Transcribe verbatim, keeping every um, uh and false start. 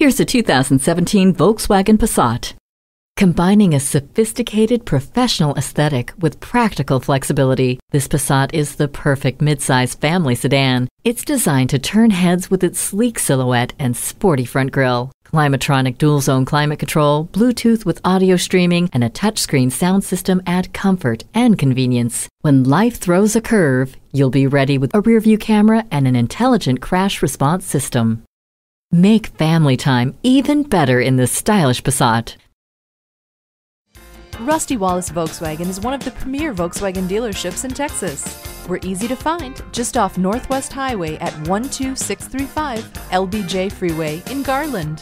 Here's a two thousand seventeen Volkswagen Passat. Combining a sophisticated professional aesthetic with practical flexibility, this Passat is the perfect midsize family sedan. It's designed to turn heads with its sleek silhouette and sporty front grille. Climatronic dual-zone climate control, Bluetooth with audio streaming, and a touchscreen sound system add comfort and convenience. When life throws a curve, you'll be ready with a rearview camera and an intelligent crash response system. Make family time even better in this stylish Passat. Rusty Wallis Volkswagen is one of the premier Volkswagen dealerships in Texas. We're easy to find just off Northwest Highway at one two six three five L B J Freeway in Garland.